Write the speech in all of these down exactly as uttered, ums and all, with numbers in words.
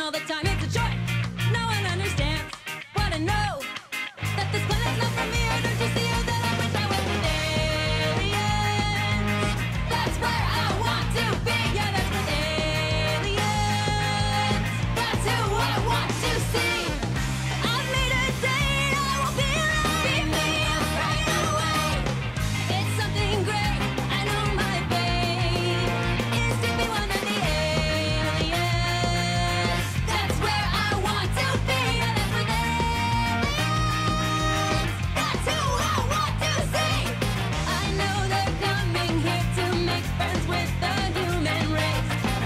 happen all the time. It's a choice. No one understands what I know. That this planet's not for me, or don't you see that I wish I was with aliens? That's where I want to be. Yeah, that's with aliens. That's who I want to see. I've made a date. I will be alone. Be me right away. It's something great. I know my fate is to be one of the aliens. That's where I want to be. Yeah, that's with aliens. That's who I want to see. I know they're coming here to make friends with the human race. I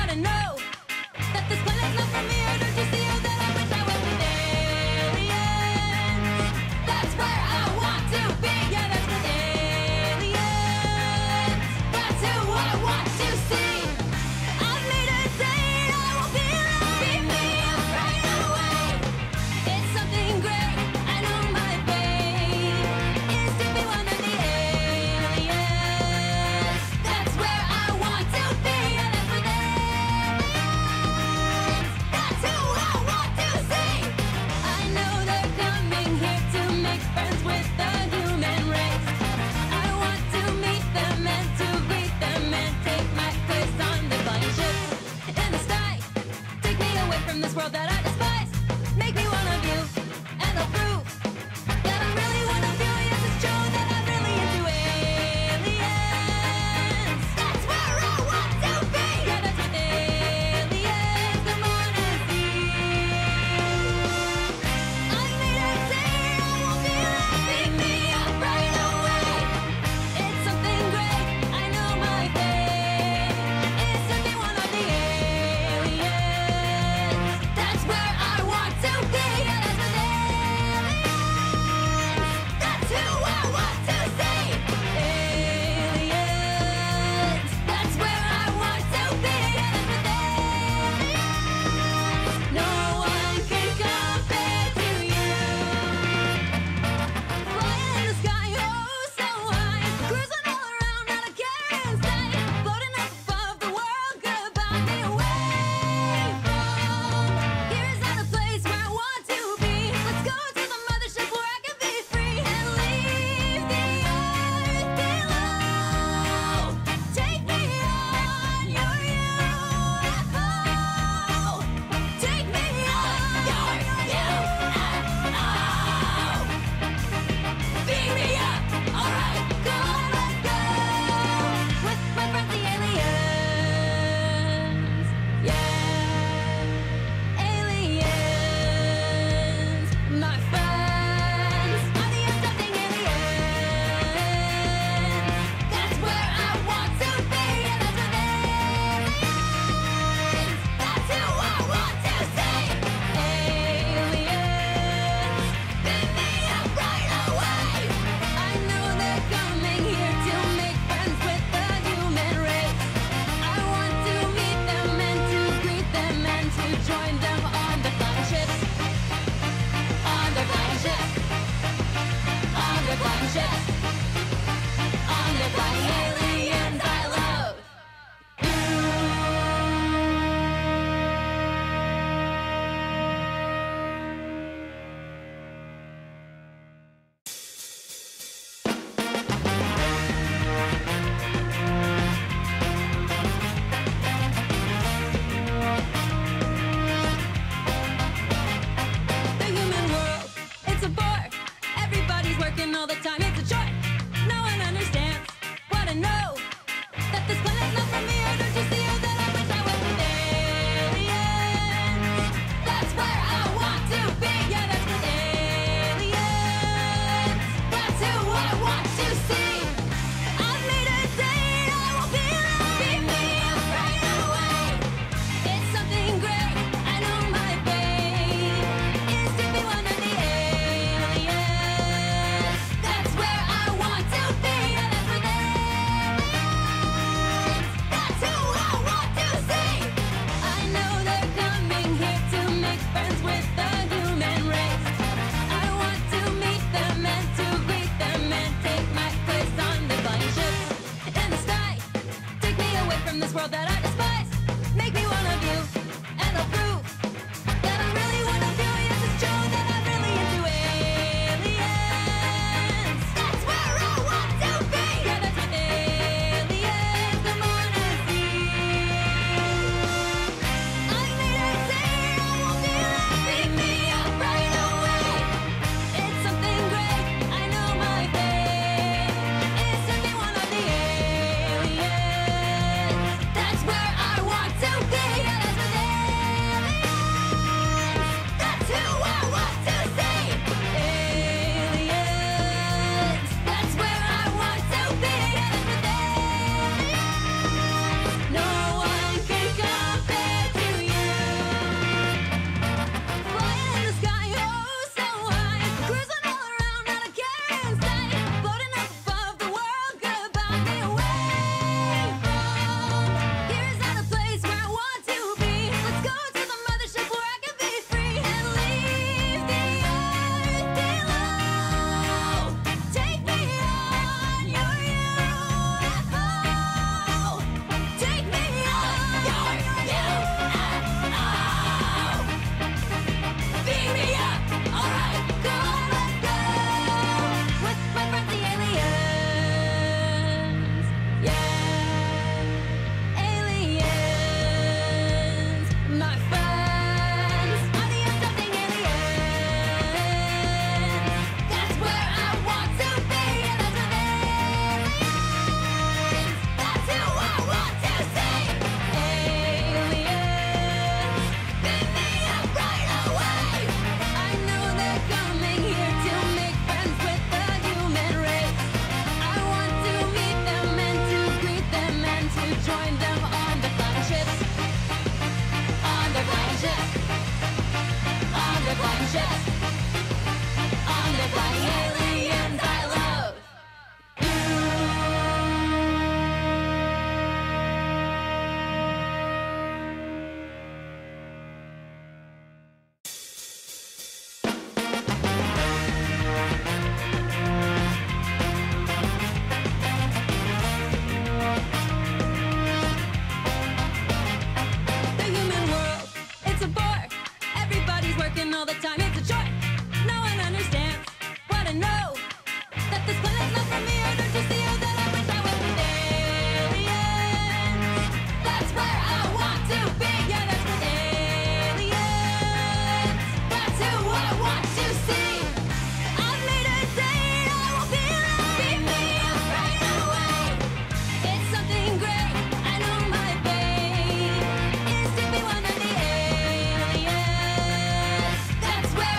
want to meet them and to greet them and take my place on the flying ships in the sky. Take me away from this world that I despise. Make me one of you, and I'll prove that I'm really one of you. Yes, it's true that I'm really into aliens. That's where I want to be. Yeah, that's with aliens. Come on and see. I made a date, I will be late. Pick me up right away. It's something great, I know my fate is to be one of the aliens. That's where I want to be. Yeah, that's with aliens. That's who I want to see. Aliens. That's where I want to be. Yeah, that's with aliens. No one can compare to you. Flying in the sky, oh so high, cruising all around, not a care in sight. Floating up above the world, goodbye me away from. Here's not a place where I want to be. Let's go to the mothership where I can be free and leave the earth below. Take me on your U F O. Take me on your U F O. Beat me up, alright, come on, let's go. With my friends the aliens. Yeah, aliens. My friends are the accepting aliens. That's where I want to be. Yeah, that's with aliens. That's who I want to see. Aliens. Pick me up right away. I know they're coming here to make friends with the human race. I want to meet them and to greet them and to join them on the flying ships. On the flying ship. On the flying ship. On the flying aliens I love. The human world, it's a bore. Everybody's working all the time. It's a chore. No one understands what I know. That this planet's not for me, or don't you see that I wish I was with aliens? That's where I want to be. Yeah, that's with aliens. That's who I want to see. I've made a date. I will be alone. Be me right away. It's something great. I know my fate is to be one of the aliens. That's where I want to be. Yeah, that's with aliens. That's who I want to see. I know they're coming here to make friends with the human race. I want to meet them and to greet them and take my place on the flying ship in the sky. Take me away from this world that I despise. Make me one of you, and I'll prove that I'm really one of you. Yes, it's true that I'm really into aliens. That's where I want to be. Yeah, that's with aliens. Come on and see. I made a date, I will be late. Pick me up right away. It's something great, I know my fate is to be one of the aliens. That's where my friends are the end, something in the end. That's where I want to be, and that's within the end. That's who I want to see. Aliens, beam me up right away. I know they're coming here to make friends with the human race. I want to meet them and to greet them and to join them on the flying ships. Flying ships, on the flying aliens I love you. The human world, it's a bore. Everybody's working all the time, it's a chore. No one understands what I know, that this planet's not for me, or don't you see how that I wish I was an alien. That's where I want to be, yeah, that's with aliens. That's who I want to see. I've made a day, I will be like, beam me up right away. It's something great, I know my fate is to be one of the aliens. That's where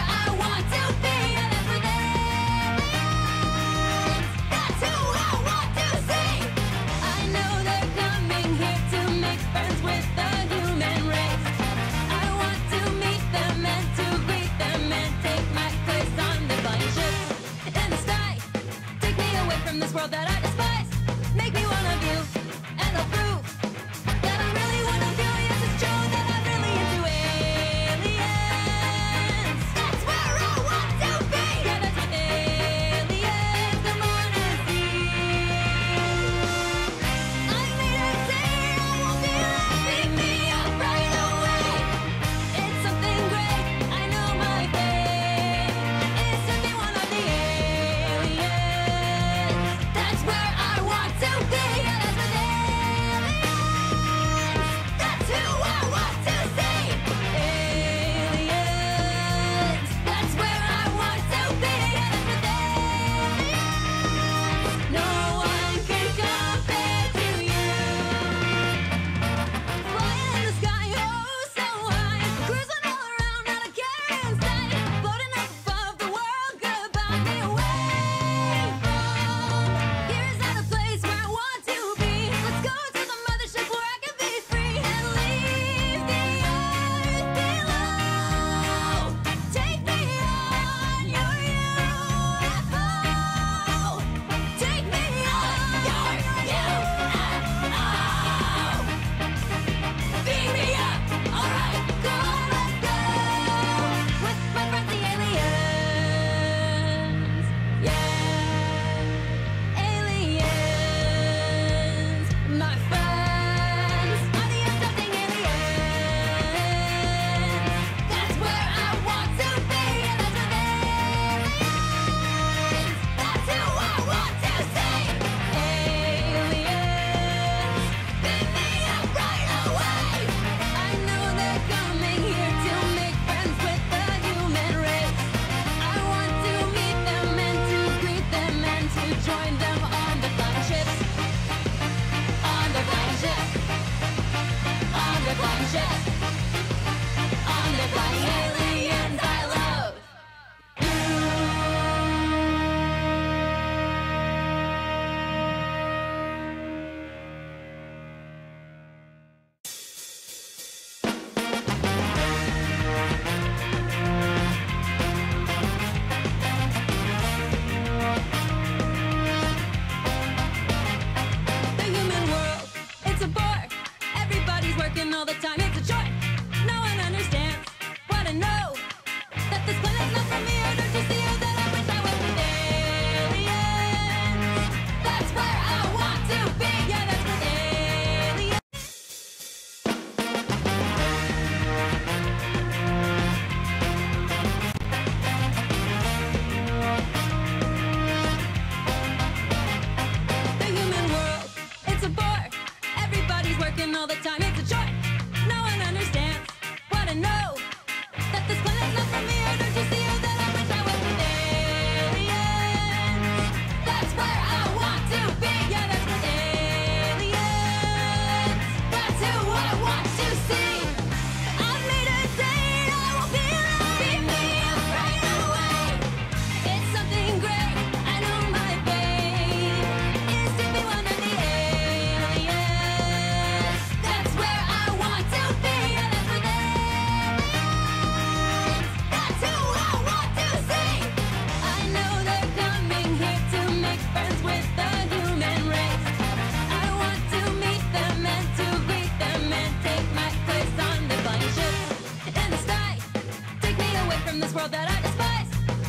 world that I despise.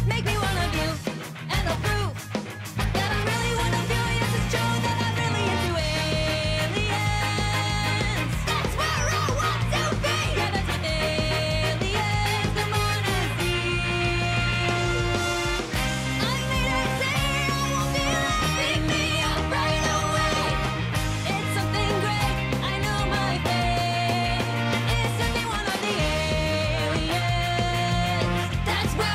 Make me one of you, and I'll prove that I'm really one of you. Yes, it's true that I'm really into aliens. That's where I want to be. Yeah, that's what aliens come on and see. I made her say I won't be late. Pick me up right away. It's something great. I know my fate is to be one of the aliens. That's where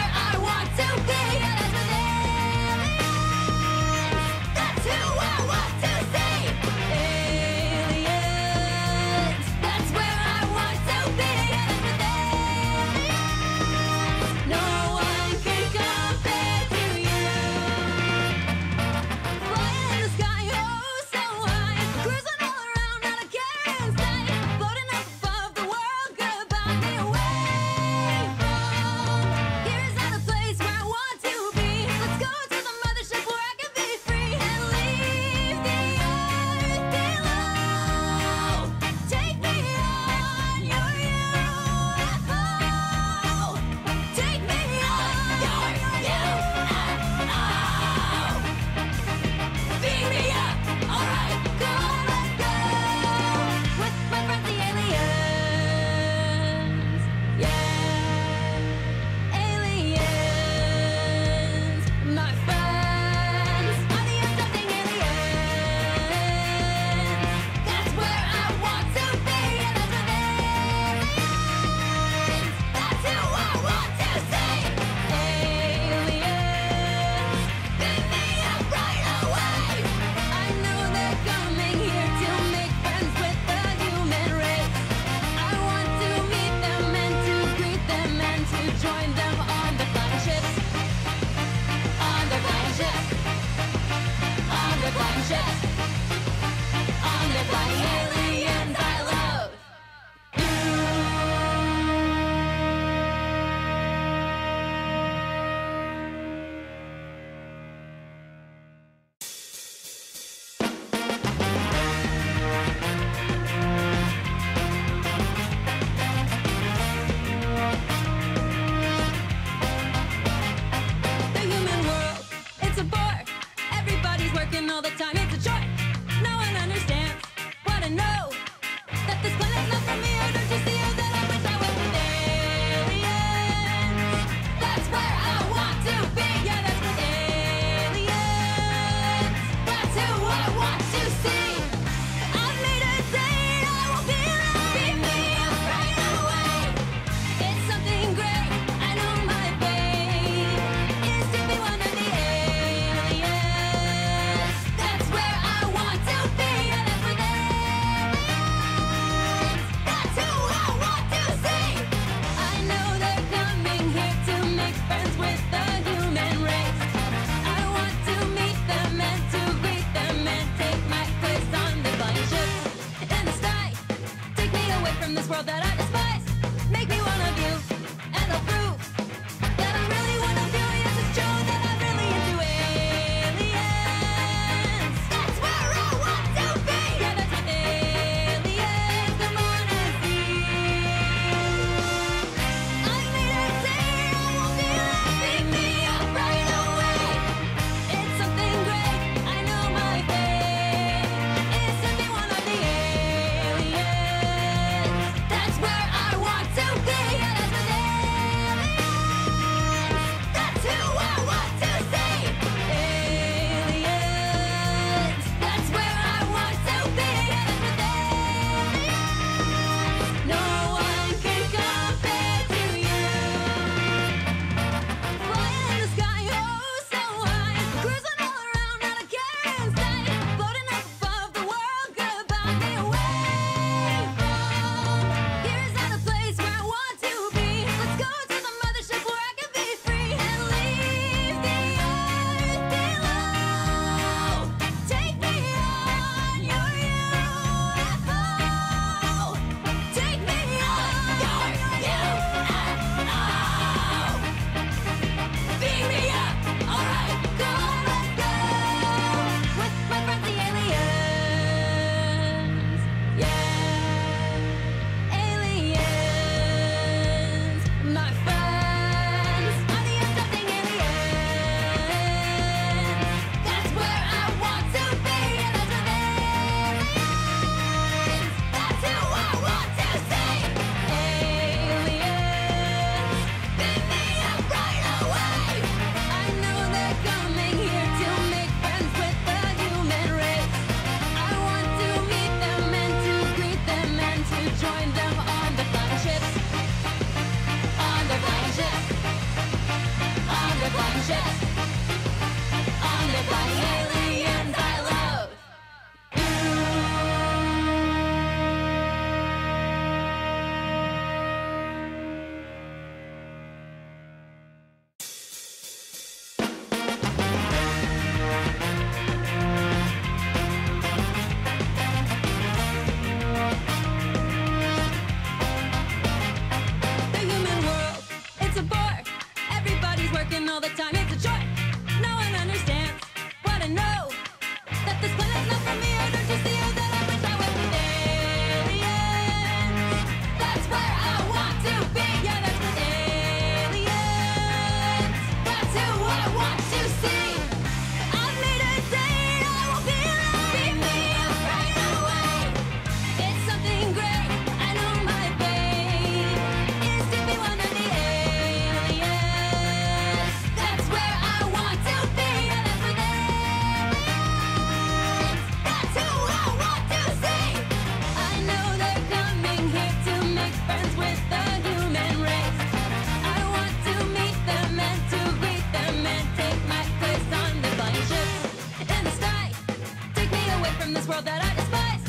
world that I despise.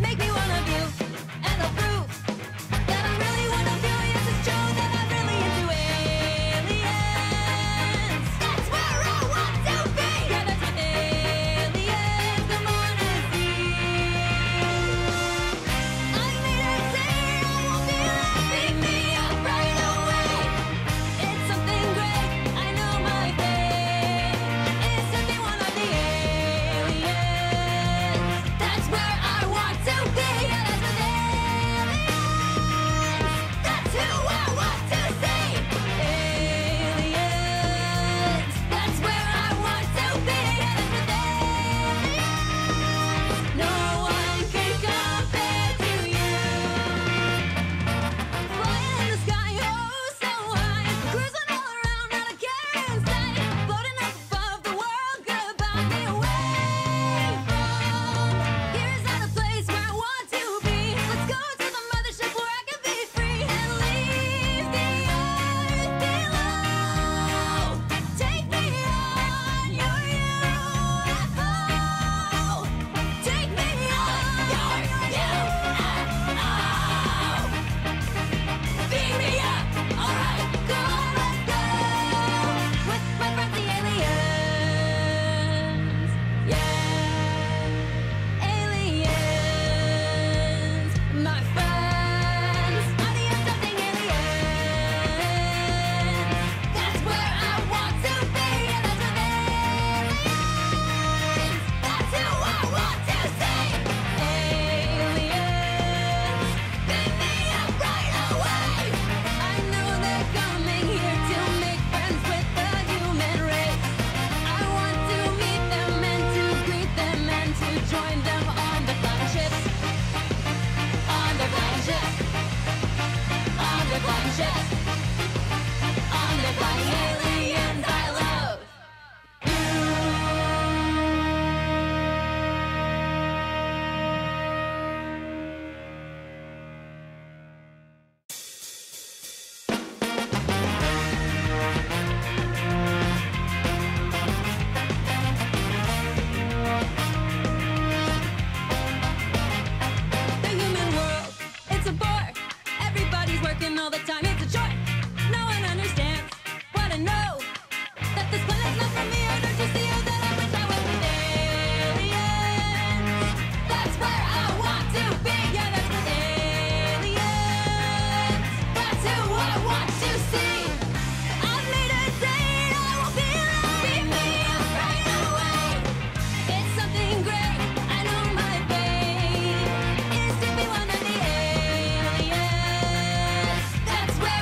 Make me one of you, and I'll prove that I'm really one of you. Yes, it's true that I'm really into aliens. That's where I want to be. Yeah, that's with aliens. Come on and see. I made it clear I won't be late. Pick me up right away. It's something great. I know my fate is to be one of the aliens. That's where I want to be. Yeah, that's with aliens. That's who I want to see. Aliens. That's where I want to be. Yeah, that's with aliens. No one can compare to you. Flying in the sky, oh so high, cruising all around, not a care in sight. Floating up above the world could buy me away from. Here's not a place where I want to be. Let's go to the mothership where I can be free and leave the earth below. Take me on your U F O. Take me on your U F O. Beat me up! Alright, come on, let's go! With my friends, the aliens. Yeah, aliens. My friends, I'm the end of the aliens. That's where I want to be, and that's with aliens. That's who I want to see. Aliens. Pick me up right away. I know they're coming here to make friends with the human race. I want to meet them and to greet them and to join them on the flying ships. On the flying ships. On the flying ships. On the flying aliens I love. The human world, it's a bore. Everybody's working all the time, it's a chore. No one understands what I know. That this planet's not for me, I don't just see you. That I wish I was with aliens. That's where I want to be. Yeah, that's with aliens. That's who I want to see. I've made a date, I won't be late. Beat me up right away. It's something great. I know my fate is to be one of the aliens. That's where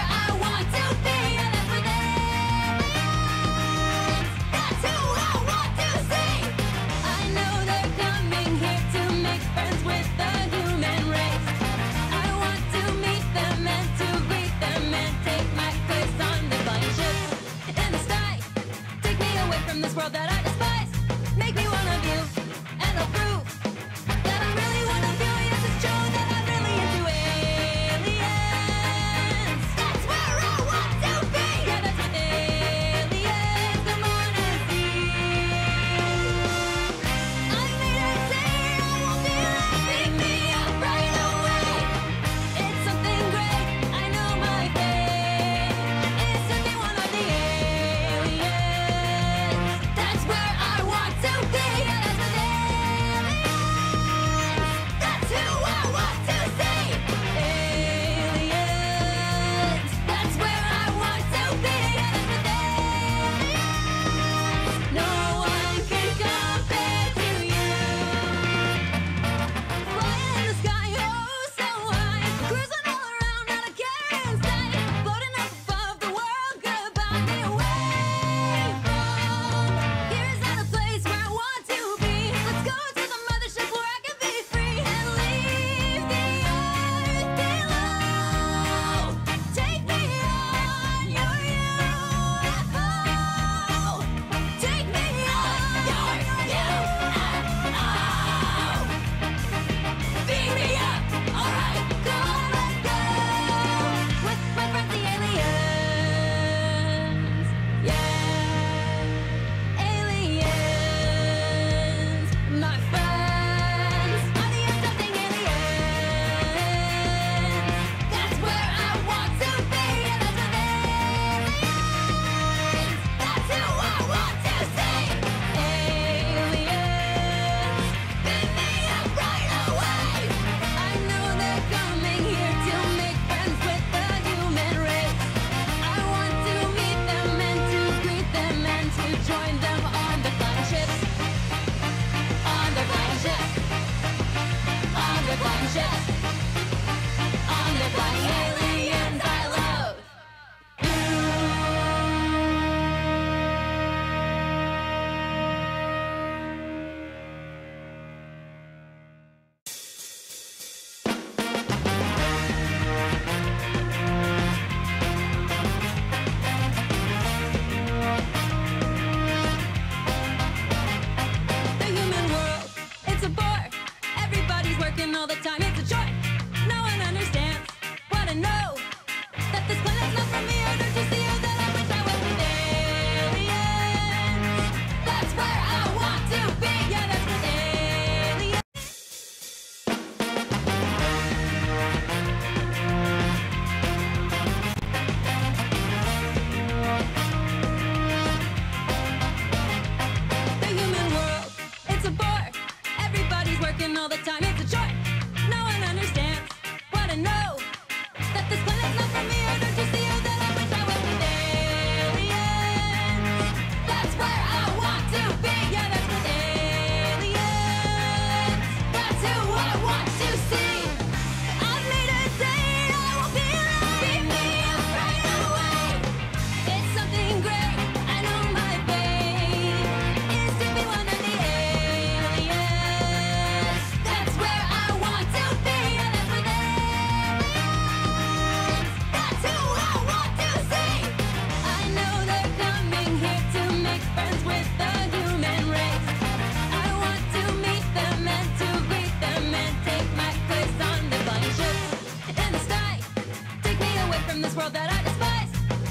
from this world that I despise.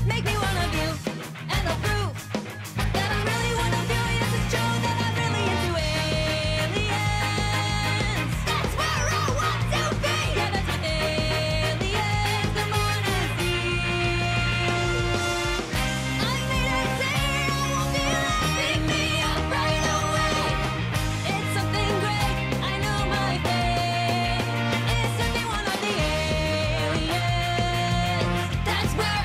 Make me one of you, and I'll prove that I'm really one of you. Yes, it's true that I'm really into aliens. That's where I want to be. Yeah, that's what aliens I wanna see. I made it clear I won't be late. Pick me up right away. It's something great. I know my fate is to be one of the aliens. That's where.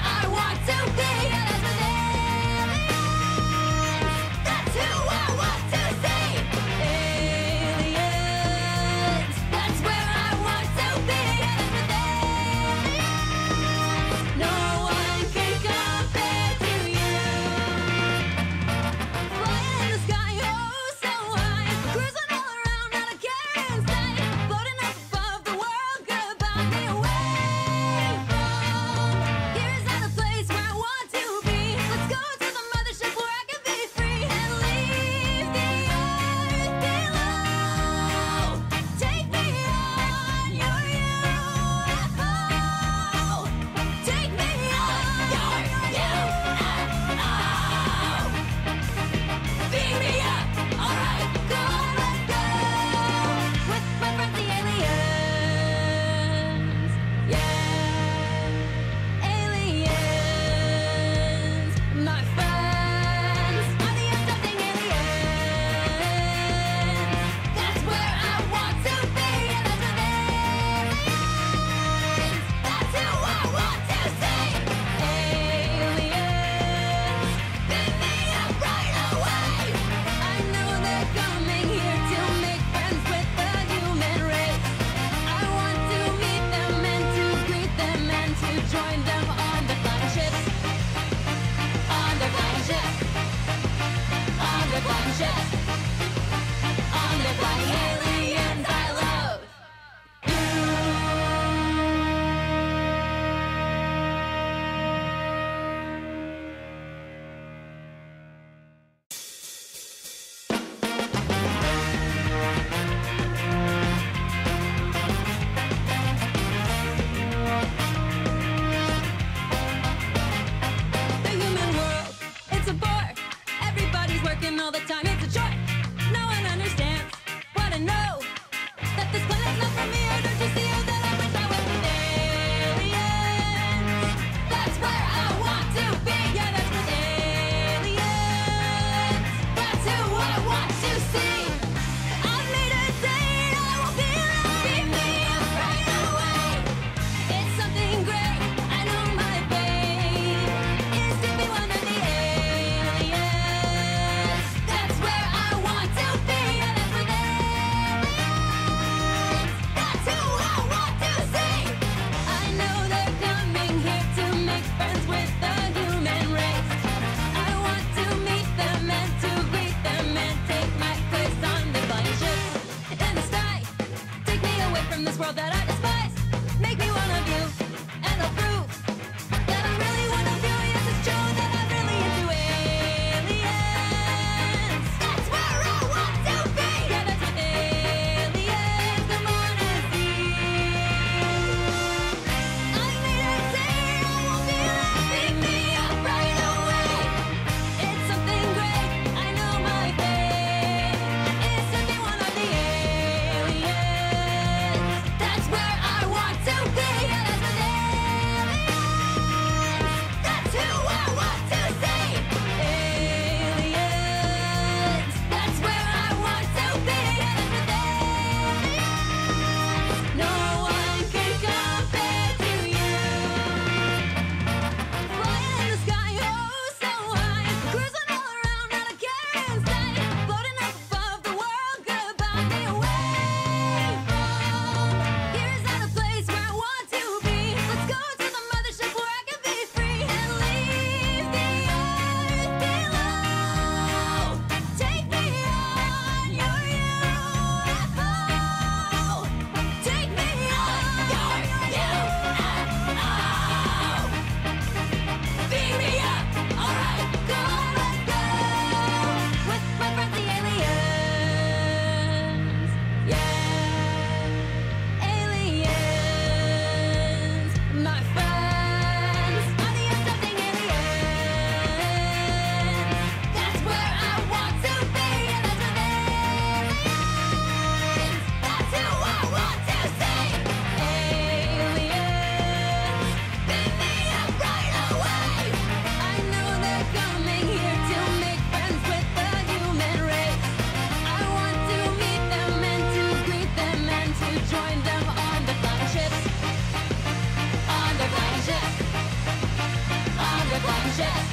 Come on.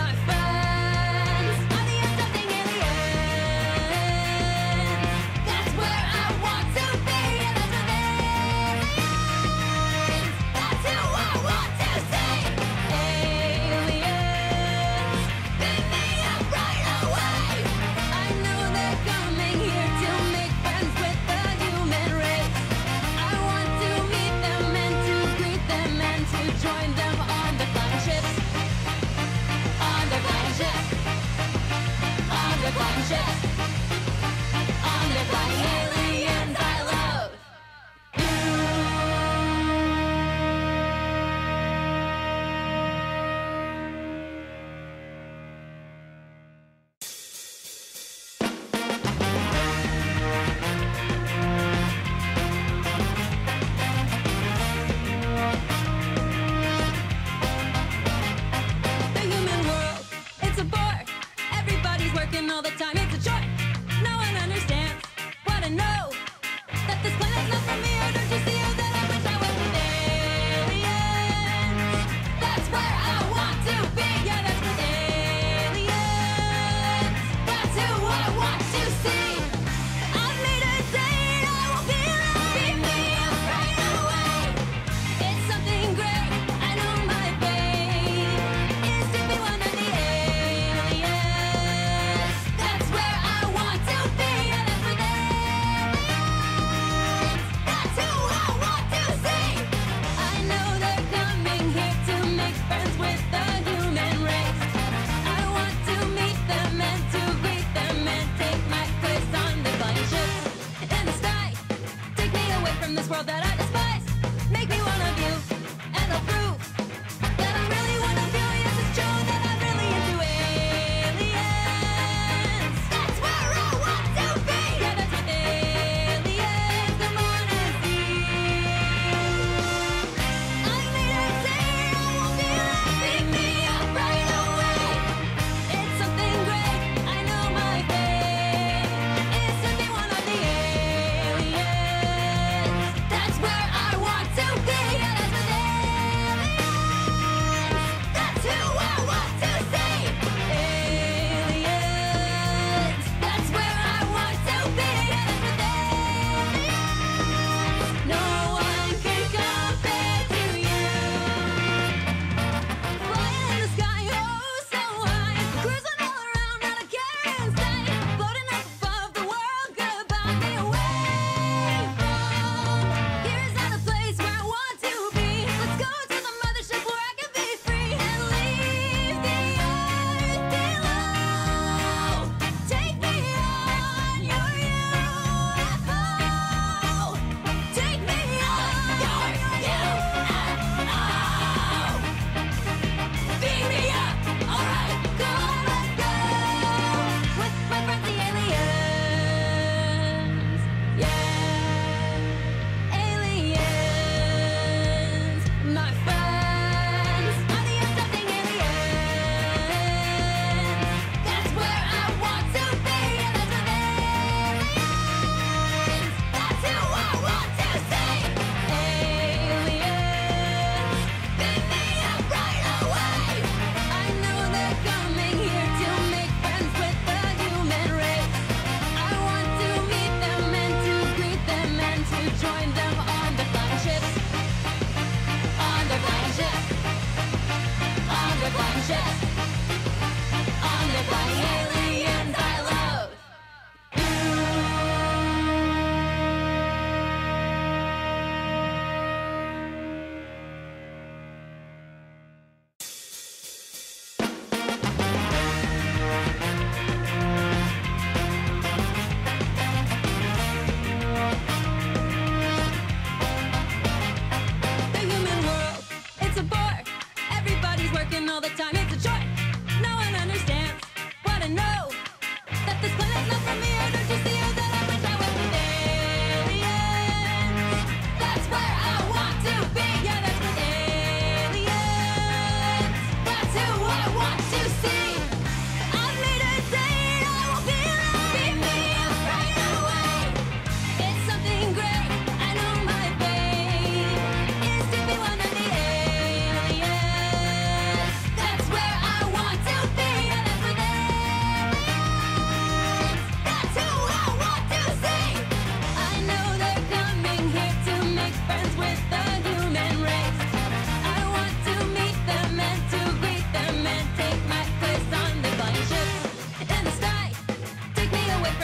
That's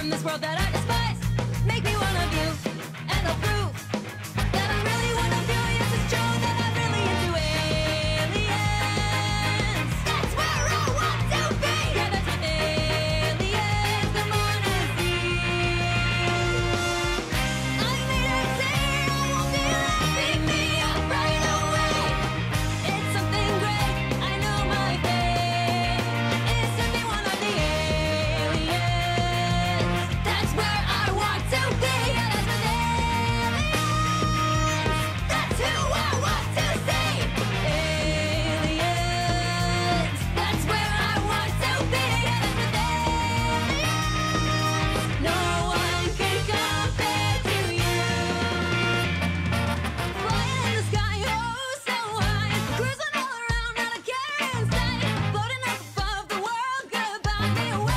from this world that I despise. Make me one of you, and I'll prove that I'm really one of you. Yes, it's true that I'm really into aliens. That's where I want to be. Yeah, that's what aliens, the moon is deep. I made her say I won't be late. Pick me up right away. It's something great. I know my fate is to be one of the aliens. That's where I want to be. Yeah, that's what aliens. That's who I want to see. Aliens. That's where I want to be. Yeah, that's what aliens. No one can compare to you. Flying in the sky, oh so high, cruising all around, not a care in sight. Floating up above the world could bound me away from.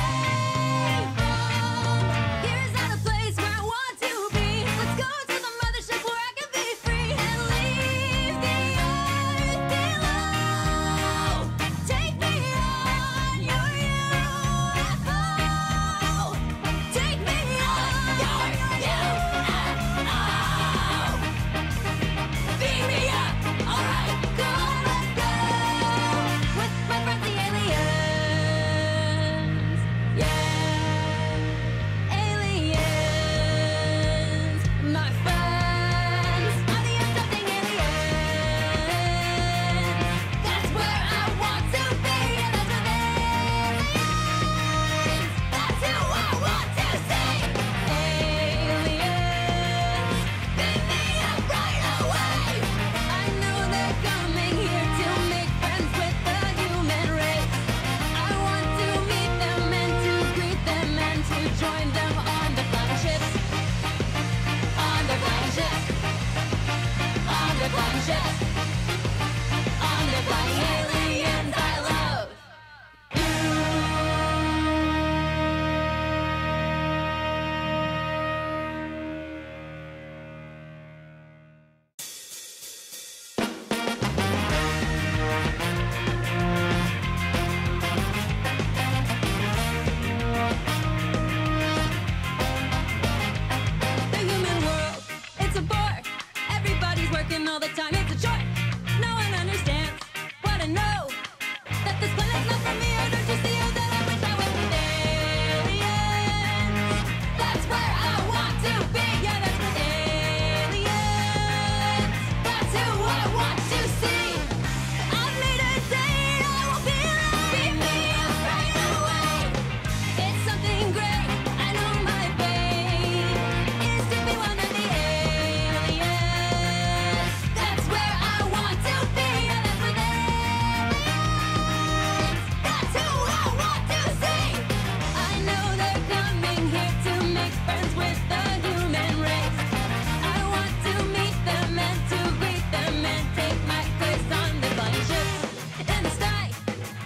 Here is not a place where I want to be. Let's go to the mothership where I can be free and leave the earth below. Take me on your U F O. Take me on your U F O. Beat me up, alright, come on, let's go. With my friends the aliens. Yeah, aliens. My friends are the accepting aliens. That's where I want to be. Yeah, that's what aliens. That's who I want to see. Aliens. Beat me up right away. I know they're coming here to make friends with the human race. I want to meet them and to greet them and to join them on the flying ships. On the flying ships. On the flying ships. On the flying aliens I love. The human world, it's a bore. Everybody's working all the time, it's a chore. No one understands what I know. That this planet's not for me, or don't you see oh, that I wish I was with aliens. That's where I want to be. Yeah, that's with aliens. That's who I want to see. I've made a day, I will be late. Beat me up right away. It's something great. I know my fate is to be one of the aliens. That's where I want to be. Yeah, that's with aliens. That's who I want to see. I know they're coming here to make friends with the human race. I want to meet them and to greet them and take my place on the flying ships in the sky.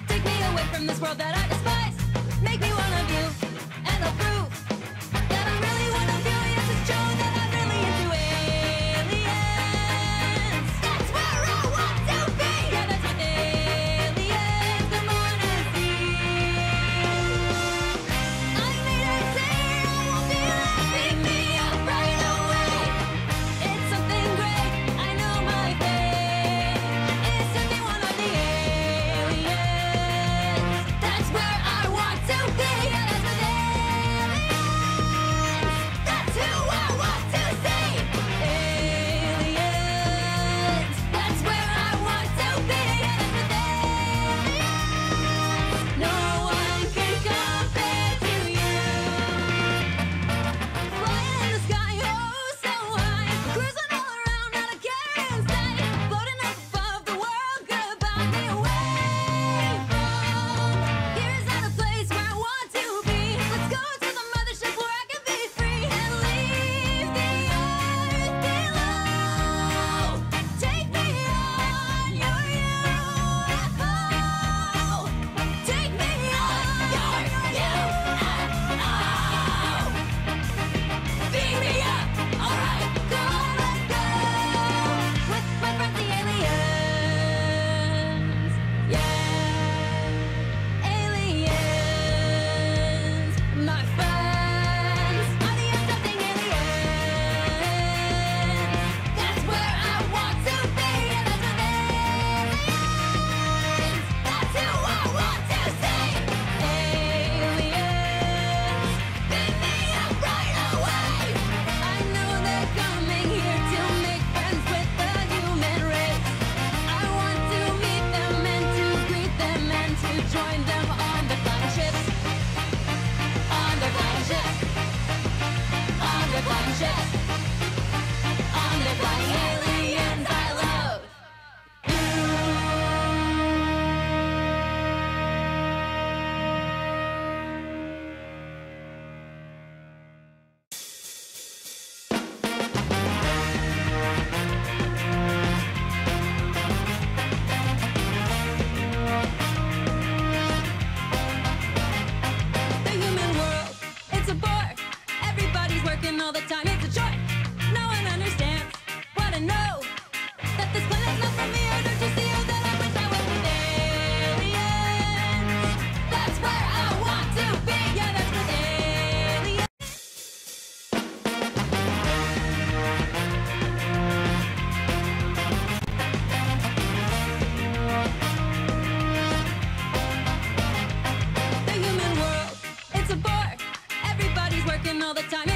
Take me away from this world that I despise. Make me one of you, and I'll prove that I'm really one of you. Yes, it's true that I'm really into aliens. That's where I want to be. Yeah, that's what aliens, the moon is deep. I made her say I won't be late. Pick me up right away. It's something great. I know my fate is to be one of the aliens. That's where I want to be. it's a bore. Everybody's working all the time, it's a chore. No one understands what I know. That this planet's not for me, or don't you see that I wish I was with aliens? That's where I want to be, yeah, that's with aliens. The human world, it's a bore. Everybody's working all the time.